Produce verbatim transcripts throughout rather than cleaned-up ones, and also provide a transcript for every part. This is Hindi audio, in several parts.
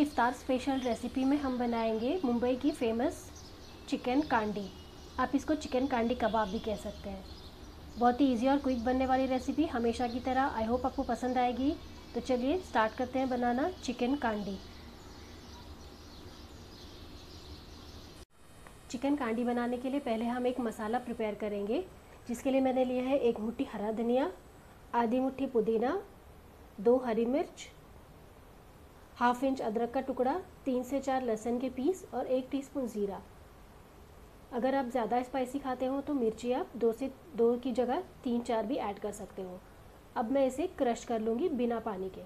की इफ्तार स्पेशल रेसिपी में हम बनाएंगे मुंबई की फ़ेमस चिकन कांडी। आप इसको चिकन कांडी कबाब भी कह सकते हैं। बहुत ही ईजी और क्विक बनने वाली रेसिपी हमेशा की तरह। आई होप आपको पसंद आएगी। तो चलिए स्टार्ट करते हैं बनाना चिकन कांडी। चिकन कांडी बनाने के लिए पहले हम एक मसाला प्रिपेयर करेंगे, जिसके लिए मैंने लिया है एक मुट्ठी हरा धनिया, आधी मुट्ठी पुदीना, दो हरी मिर्च, हाफ इंच अदरक का टुकड़ा, तीन से चार लहसुन के पीस और एक टीस्पून ज़ीरा। अगर आप ज़्यादा स्पाइसी खाते हो तो मिर्ची आप दो से दो की जगह तीन चार भी ऐड कर सकते हो। अब मैं इसे क्रश कर लूँगी बिना पानी के।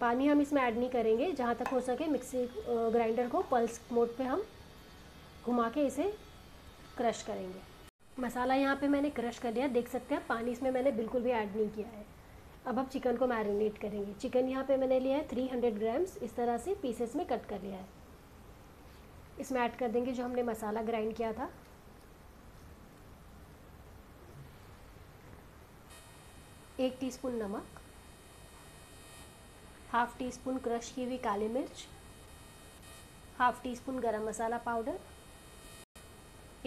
पानी हम इसमें ऐड नहीं करेंगे। जहाँ तक हो सके मिक्सी ग्राइंडर को पल्स मोड पे हम घुमा के इसे क्रश करेंगे। मसाला यहाँ पे मैंने क्रश कर लिया, देख सकते हैं। पानी इसमें मैंने बिल्कुल भी ऐड नहीं किया है। अब अब चिकन को मैरिनेट करेंगे। चिकन यहाँ पे मैंने लिया है तीन सौ ग्राम्स, इस तरह से पीसेस में कट कर लिया है। इसमें ऐड कर देंगे जो हमने मसाला ग्राइंड किया था। एक टीस्पून नमक, हाफ टी स्पून क्रश की हुई काली मिर्च, half teaspoon garam masala powder,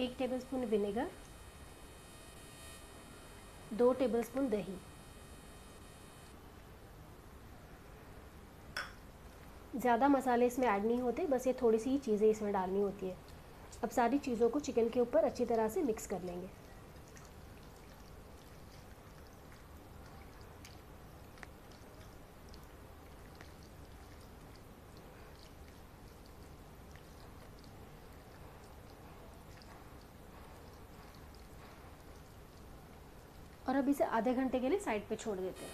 एक टेबलस्पून विनेगर, दो टेबलस्पून दही। ज़्यादा मसाले इसमें ऐड नहीं होते, बस ये थोड़ी सी चीज़ें इसमें डालनी होती है। अब सारी चीज़ों को चिकन के ऊपर अच्छी तरह से मिक्स कर लेंगे। और अब इसे आधे घंटे के लिए साइड पे छोड़ देते हैं।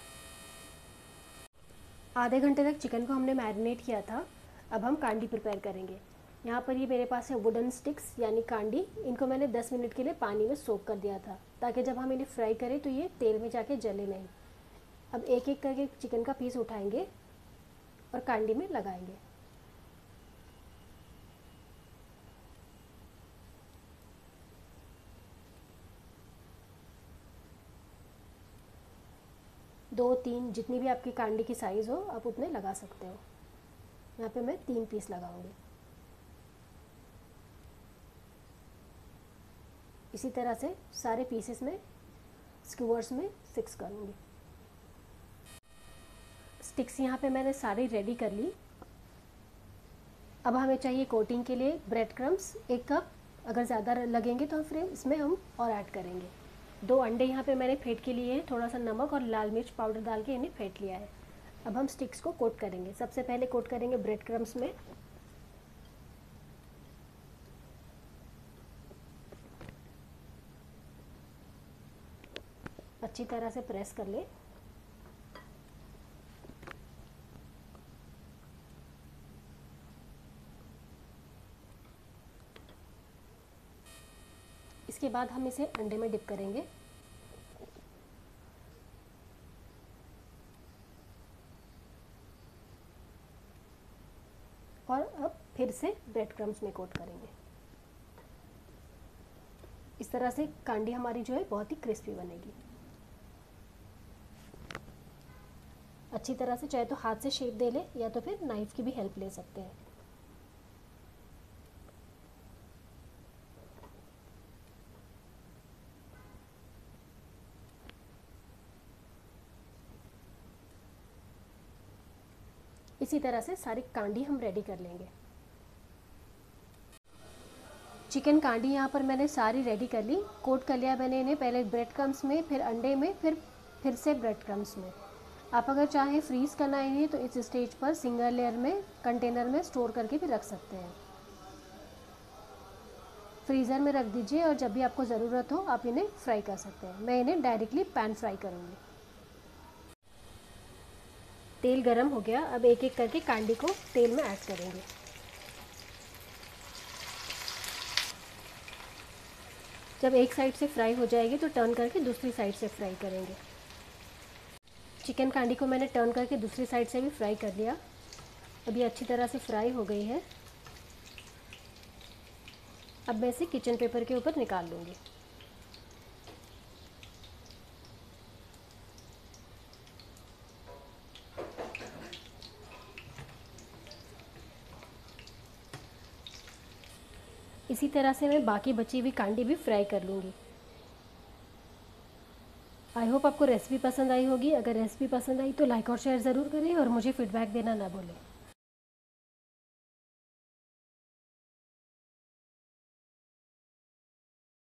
आधे घंटे तक चिकन को हमने मैरिनेट किया था। अब हम कांडी प्रिपेयर करेंगे। यहाँ पर ये मेरे पास है वुडन स्टिक्स यानी कांडी। इनको मैंने दस मिनट के लिए पानी में सोक कर दिया था, ताकि जब हम इन्हें फ्राई करें तो ये तेल में जाके जले नहीं। अब एक एक करके चिकन का पीस उठाएंगे और कांडी में लगाएंगे। दो तीन जितनी भी आपकी कांडी की साइज़ हो आप उतने लगा सकते हो। यहाँ पे मैं तीन पीस लगाऊंगी। इसी तरह से सारे पीसेस में स्क्यूअर्स में फिक्स करूँगी। स्टिक्स यहाँ पे मैंने सारी रेडी कर ली। अब हमें चाहिए कोटिंग के लिए ब्रेड क्रम्स एक कप। अगर ज़्यादा लगेंगे तो फिर इसमें हम और ऐड करेंगे। दो अंडे यहाँ पे मैंने फेंट के लिए, थोड़ा सा नमक और लाल मिर्च पाउडर डाल के इन्हें फेंट लिया है। अब हम स्टिक्स को कोट करेंगे। सबसे पहले कोट करेंगे ब्रेड क्रम्स में। अच्छी तरह से प्रेस कर ले। इसके बाद हम इसे अंडे में डिप करेंगे। और अब फिर से ब्रेड क्रम्स में कोट करेंगे। इस तरह से कांडी हमारी जो है बहुत ही क्रिस्पी बनेगी। अच्छी तरह से चाहे तो हाथ से शेप दे ले या तो फिर नाइफ की भी हेल्प ले सकते हैं। इसी तरह से सारी कांडी हम रेडी कर लेंगे। चिकन कांडी यहाँ पर मैंने सारी रेडी कर ली। कोट कर लिया मैंने इन्हें पहले ब्रेड क्रम्स में, फिर अंडे में, फिर फिर से ब्रेड क्रम्स में। आप अगर चाहें फ्रीज़ करना है इन्हें तो इस स्टेज पर सिंगल लेयर में कंटेनर में स्टोर करके भी रख सकते हैं। फ्रीज़र में रख दीजिए और जब भी आपको ज़रूरत हो आप इन्हें फ्राई कर सकते हैं। मैं इन्हें डायरेक्टली पैन फ्राई करूँगी। तेल गरम हो गया। अब एक एक करके कांडी को तेल में ऐड करेंगे। जब एक साइड से फ्राई हो जाएगी तो टर्न करके दूसरी साइड से फ्राई करेंगे। चिकन कांडी को मैंने टर्न करके दूसरी साइड से भी फ्राई कर लिया। अब ये अच्छी तरह से फ्राई हो गई है। अब मैं इसे किचन पेपर के ऊपर निकाल लूँगी। इसी तरह से मैं बाकी बची हुई कांडी भी फ्राई कर लूँगी। आई होप आपको रेसिपी पसंद आई होगी। अगर रेसिपी पसंद आई तो लाइक और शेयर ज़रूर करें और मुझे फीडबैक देना ना भूलें।